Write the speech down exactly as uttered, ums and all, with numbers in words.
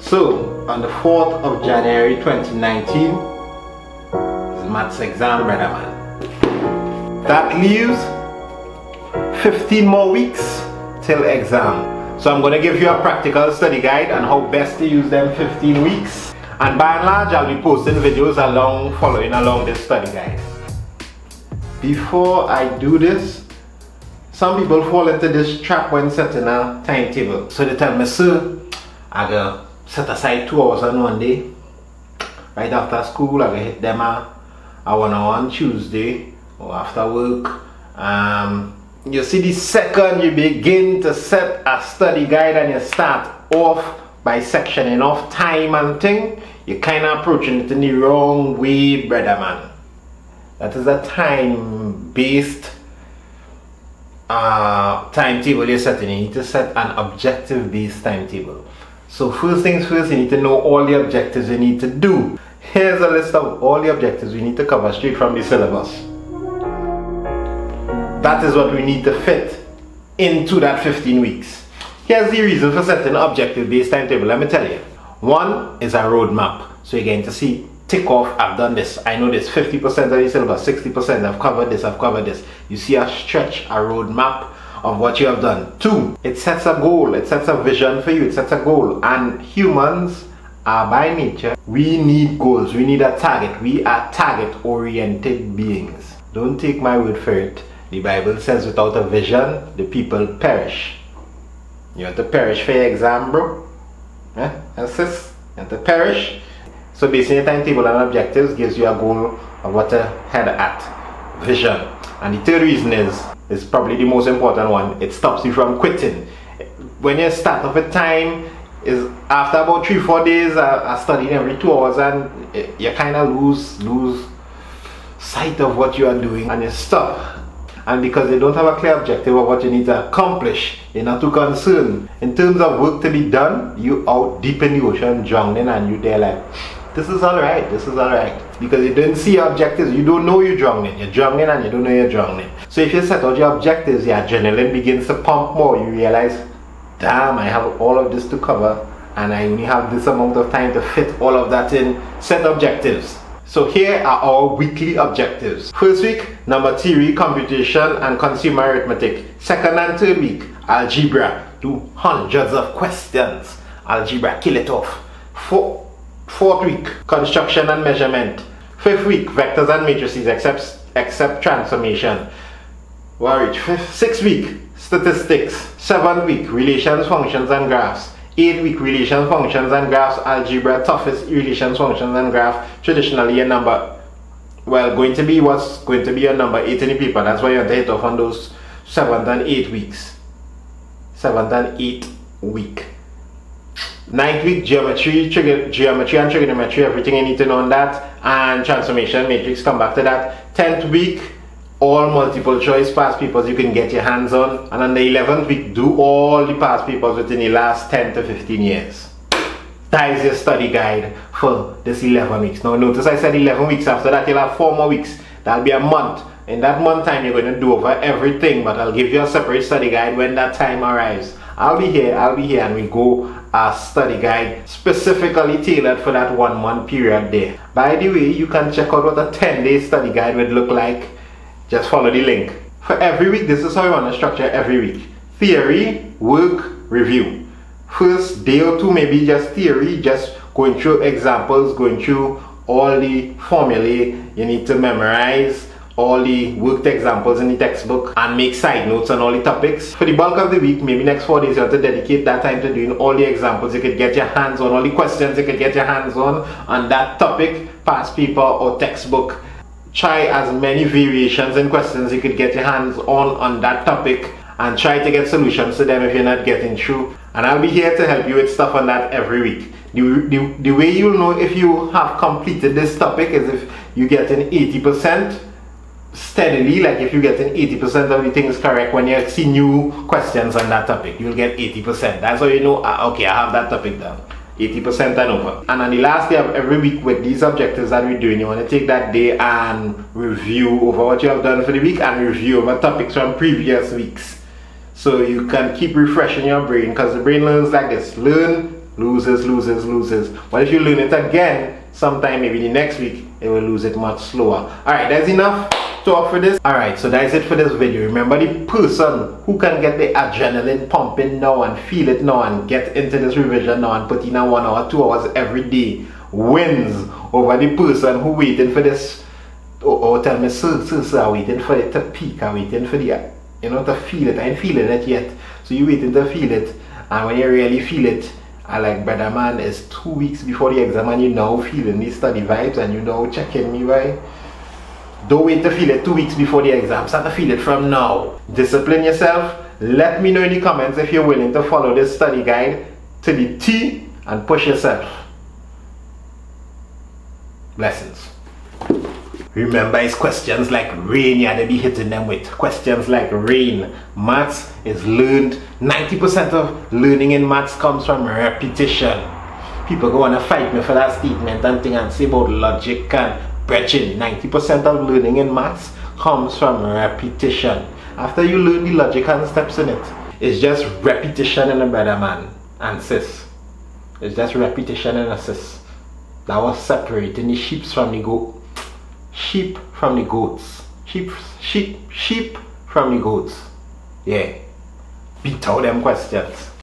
So, on the fourth of January twenty nineteen, is maths exam, brother man. That leaves fifteen more weeks till exam. So I'm going to give you a practical study guide on how best to use them fifteen weeks. And by and large, I'll be posting videos along, following along this study guide. Before I do this, some people fall into this trap when setting a timetable. So they tell me, sir, I go set aside two hours on one day. Right after school, I go hit them a, a one hour on Tuesday or after work. Um, you see, the second you begin to set a study guide and you start off by sectioning off time and thing, you're kind of approaching it in the wrong way, brother man. That is a time-based uh, timetable you're setting. You need to set an objective-based timetable. So first things first, you need to know all the objectives you need to do. Here's a list of all the objectives we need to cover straight from the syllabus. That is what we need to fit into that fifteen weeks. Here's the reason for setting an objective-based timetable, let me tell you. One is a roadmap. So you're going to see, tick off, I've done this. I know this, fifty percent of the syllabus, sixty percent, I've covered this, I've covered this. You see a stretch, a roadmap of what you have done. Two, it sets a goal, it sets a vision for you, it sets a goal. And humans are by nature, we need goals, we need a target. We are target-oriented beings. Don't take my word for it. The Bible says without a vision, the people perish. You have to perish for your exam, bro. Yeah, and sis, you have to perish. So basically, timetable and objectives gives you a goal of what to head at, vision. And the third reason is, is probably the most important one, it stops you from quitting. When you start off a time, is after about three, four days, I, I study every two hours and it, you kind of lose, lose sight of what you are doing and you stop. And because they don't have a clear objective of what you need to accomplish, you're not too concerned. In terms of work to be done, you out deep in the ocean drowning and you there like, this is alright, this is alright. Because you didn't see your objectives, you don't know you're drowning. You're drowning and you don't know you're drowning. So if you set out your objectives, your adrenaline begins to pump more. You realize, damn, I have all of this to cover and I only have this amount of time to fit all of that in. Set objectives. So here are our weekly objectives. First week, number theory, computation and consumer arithmetic. Second and third week, algebra. Do hundreds of questions. Algebra, kill it off. Four. Fourth week, construction and measurement. Fifth week, vectors and matrices except, except transformation. Warrage. Fifth, sixth week, statistics. Seventh week, relations, functions and graphs. Eighth week, relations, functions and graphs. Algebra, toughest relations, functions and graphs. Traditionally a number, well, going to be what's going to be a number eight in the paper. That's why you have to hit off on those seventh and eighth weeks. Seventh and eighth week. Ninth week, geometry, trigger, geometry and trigonometry, everything you need to know on that, and transformation, matrix, come back to that. Tenth week, all multiple choice past papers you can get your hands on, and on the eleventh week, do all the past papers within the last ten to fifteen years. That is your study guide for this eleven weeks. Now notice I said eleven weeks, after that you'll have four more weeks, that'll be a month. In that month time, you're going to do over everything, but I'll give you a separate study guide when that time arrives. I'll be here, I'll be here, and we'll go a study guide specifically tailored for that one month period there. By the way, you can check out what a ten day study guide would look like. Just follow the link. For every week, this is how you want to structure every week. Theory, work, review. First day or two, maybe just theory, just going through examples, going through all the formulae you need to memorize, all the worked examples in the textbook, and make side notes on all the topics. For the bulk of the week, maybe next four days, you have to dedicate that time to doing all the examples you could get your hands on, all the questions you could get your hands on, on that topic, past paper or textbook. Try as many variations and questions you could get your hands on on that topic and try to get solutions to them if you're not getting through. And I'll be here to help you with stuff on that every week. The, the, the way you'll know if you have completed this topic is if you get an eighty percent, steadily, like if you get an eighty percent of the things correct, when you see new questions on that topic, you'll get eighty percent. That's how you know, ah, okay, I have that topic down. eighty percent and over. And on the last day of every week with these objectives that we're doing, you want to take that day and review over what you have done for the week and review over topics from previous weeks. So you can keep refreshing your brain, because the brain learns like this: learn, loses, loses, loses. But if you learn it again sometime, maybe the next week, it will lose it much slower. Alright, that's enough talk for this. Alright, so that's it for this video. Remember, the person who can get the adrenaline pumping now and feel it now and get into this revision now and put in a one hour, two hours every day wins over the person who waited for this. Or, or tell me, sir, sir, sir, I waited for it to peak, I waited for the, you know, to feel it. I ain't feeling it yet. So you waiting to feel it, and when you really feel it, I like, brother man, it's two weeks before the exam and you now feeling these study vibes and you now checking me, right? Don't wait to feel it two weeks before the exam. Start to feel it from now. Discipline yourself. Let me know in the comments if you're willing to follow this study guide to the T and push yourself. Blessings. Remember, it's questions like rain, yeah, they be hitting them with. Questions like rain. Maths is learned. ninety percent of learning in maths comes from repetition. People go on to fight me for that statement and thing and say about logic and bridging. ninety percent of learning in maths comes from repetition. After you learn the logic and steps in it, it's just repetition in a brother man and sis. It's just repetition in a sis. That was separating the sheep from the goat. Sheep from the goats. Sheep, sheep, sheep from the goats. Yeah. Beat out them questions.